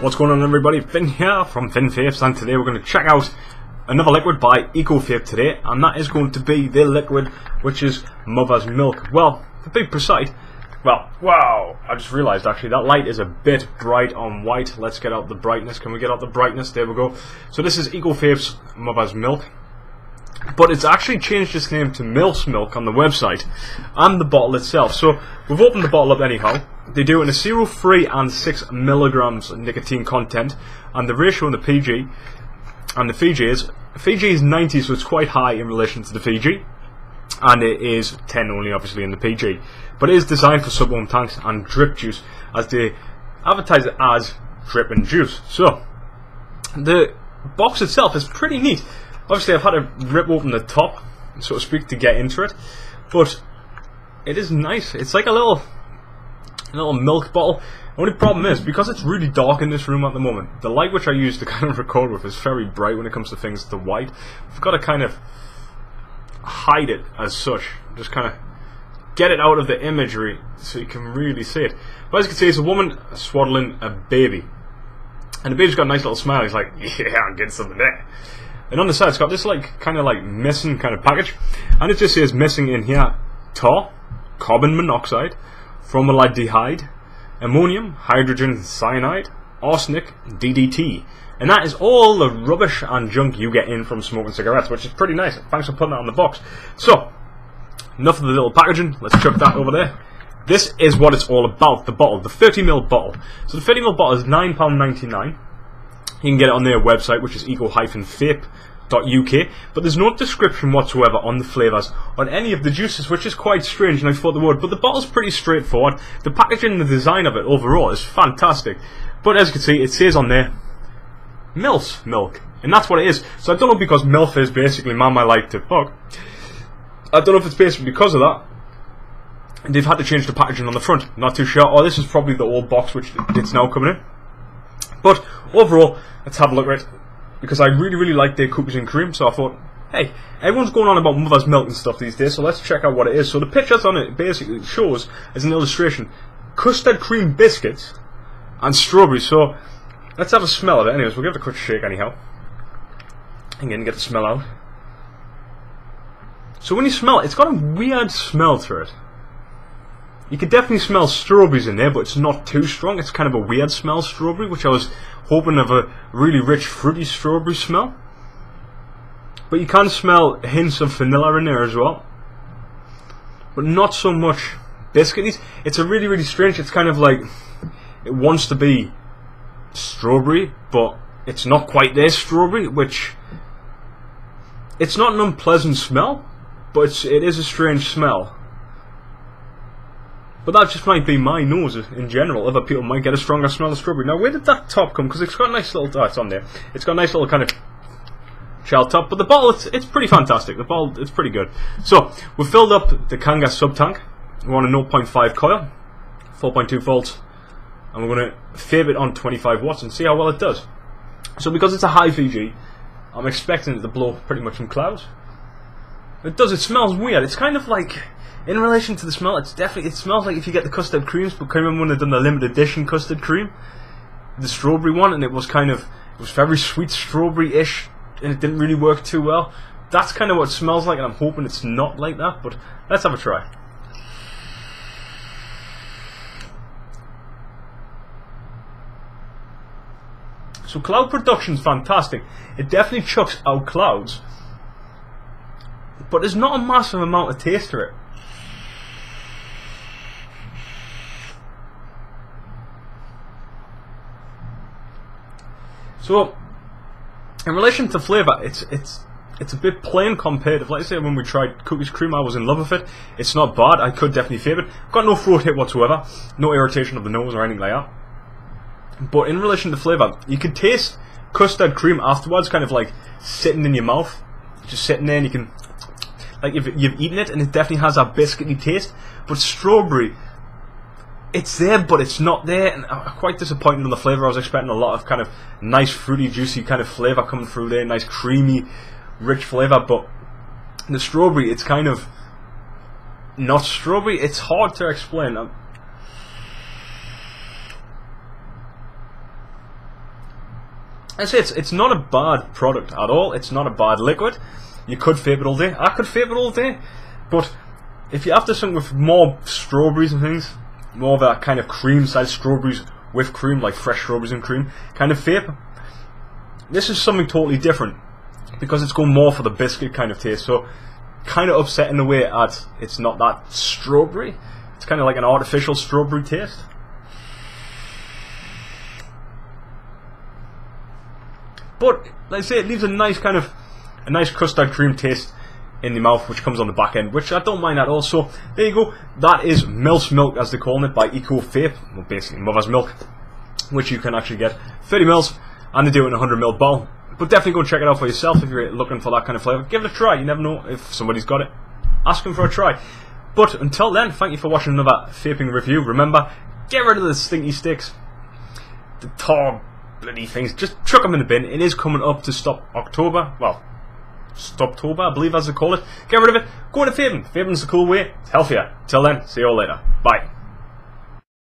What's going on, everybody? Vin here from Vin Vapes, and today we're going to check out another liquid by Eco Vape today, and that is going to be their liquid, which is Mother's Milk. Well, to be precise, wow, I just realised actually that light is a bit bright on white. Let's get out the brightness. Can we get out the brightness? There we go. So this is Eco Vape's Mother's Milk, but it's actually changed its name to Milfs Milk on the website and the bottle itself. So we've opened the bottle up anyhow. They do it in a 0.3 and 6 milligrams nicotine content, and the ratio in the PG and the Fiji is 90, so it's quite high in relation to the Fiji, and it is 10 only obviously in the PG, but it is designed for sub-ohm tanks and drip juice, as they advertise it as drip and juice. So the box itself is pretty neat. Obviously, I've had to rip open the top, so to speak, to get into it, but it is nice. It's like a little milk bottle. The only problem is, because it's really dark in this room at the moment, the light which I use to kind of record with is very bright when it comes to things to white. I've got to kind of hide it as such, just kind of get it out of the imagery so you can really see it. But as you can see, it's a woman swaddling a baby, and the baby's got a nice little smile. He's like, yeah, I'm getting something there. And on the side, it's got this kind of missing kind of package, and it just says missing in here: tar, carbon monoxide, formaldehyde, ammonium, hydrogen cyanide, arsenic, DDT, and that is all the rubbish and junk you get in from smoking cigarettes, which is pretty nice. Thanks for putting that on the box. So, enough of the little packaging. Let's chuck that over there. This is what it's all about: the bottle, the 30ml bottle. So the 30ml bottle is £9.99. You can get it on their website, which is eco-vape.uk, but there's no description whatsoever on the flavours, on any of the juices, which is quite strange, and I thought there would, but the bottle's pretty straightforward. The packaging and the design of it overall is fantastic, but as you can see, it says on there, Milfs Milk, and that's what it is. So I don't know, because MILF is basically mum I like to fuck. I don't know if it's basically because of that, and they've had to change the packaging on the front. Not too sure. Oh, this is probably the old box, which it's now coming in. But overall, let's have a look at it, because I really like their cookies and cream, so I thought, hey, everyone's going on about Mother's Milk and stuff these days, so let's check out what it is. So the pictures on it basically shows, as an illustration, custard cream biscuits and strawberries. So let's have a smell of it anyways. We'll give it a quick shake anyhow, and then get the smell out. So when you smell it, it's got a weird smell to it. You could definitely smell strawberries in there, but it's not too strong. It's kind of a weird smell, strawberry, which I was hoping of a really rich, fruity strawberry smell. But you can smell hints of vanilla in there as well, but not so much biscuity. It's a really strange. It's kind of like it wants to be strawberry, but it's not quite there strawberry, which it's not an unpleasant smell, but it is a strange smell. But that just might be my nose in general. Other people might get a stronger smell of strawberry. Now, where did that top come? Because it's got a nice little dot on there. It's got a nice little kind of shell top. But the bottle, it's pretty fantastic. The bottle, it's pretty good. So, we've filled up the Kanga sub tank. We're on a 0.5 coil, 4.2 volts. And we're going to vape it on 25 watts and see how well it does. So, because it's a high VG, I'm expecting it to blow pretty much in clouds. It does. It smells weird. It's kind of like, in relation to the smell, it smells like if you get the custard creams. But can you remember when they've done the limited edition custard cream, the strawberry one, and it was very sweet, strawberry-ish, and it didn't really work too well? That's kind of what it smells like, and I'm hoping it's not like that. But let's have a try. So cloud production's fantastic. It definitely chucks out clouds, but there's not a massive amount of taste to it. So, in relation to flavour, it's a bit plain compared to, let's say, when we tried cookies cream. I was in love with it. It's not bad. I could definitely favour it. Got no throat hit whatsoever, no irritation of the nose or anything like that. But in relation to flavour, you could taste custard cream afterwards, kind of like sitting in your mouth, just sitting there, and you can, like, if you've eaten it, and it definitely has that biscuity taste. But strawberry, it's there, but it's not there, and I'm quite disappointed on the flavour. I was expecting a lot of kind of nice, fruity, juicy kind of flavour coming through there, nice, creamy, rich flavour. But the strawberry, it's kind of not strawberry. It's hard to explain. I say it's not a bad product at all. It's not a bad liquid. You could vape it all day. I could vape it all day. But if you're after something with more strawberries and things, more of that kind of cream-sized strawberries with cream, like fresh strawberries and cream kind of vape, this is something totally different because it's going more for the biscuit kind of taste. So kind of upset in a way at it's not that strawberry. It's kind of like an artificial strawberry taste. But like I say, it leaves a nice kind of a nice custard cream taste in the mouth, which comes on the back end, which I don't mind at all. So there you go. That is Milfs Milk, as they call it, by Eco Vape. Well, basically Mother's Milk, which you can actually get 30 mils, and they do it in a 100 mil bottle. But definitely go check it out for yourself if you're looking for that kind of flavour. Give it a try. You never know if somebody's got it. Ask them for a try. But until then, thank you for watching another vaping review. Remember, get rid of the stinky sticks, the tar bloody things. Just chuck them in the bin. It is coming up to stop October. Well, Stoptober, I believe as they call it. Get rid of it. Go into vaping. Vaping's the cool way. It's healthier. Till then, see you all later. Bye.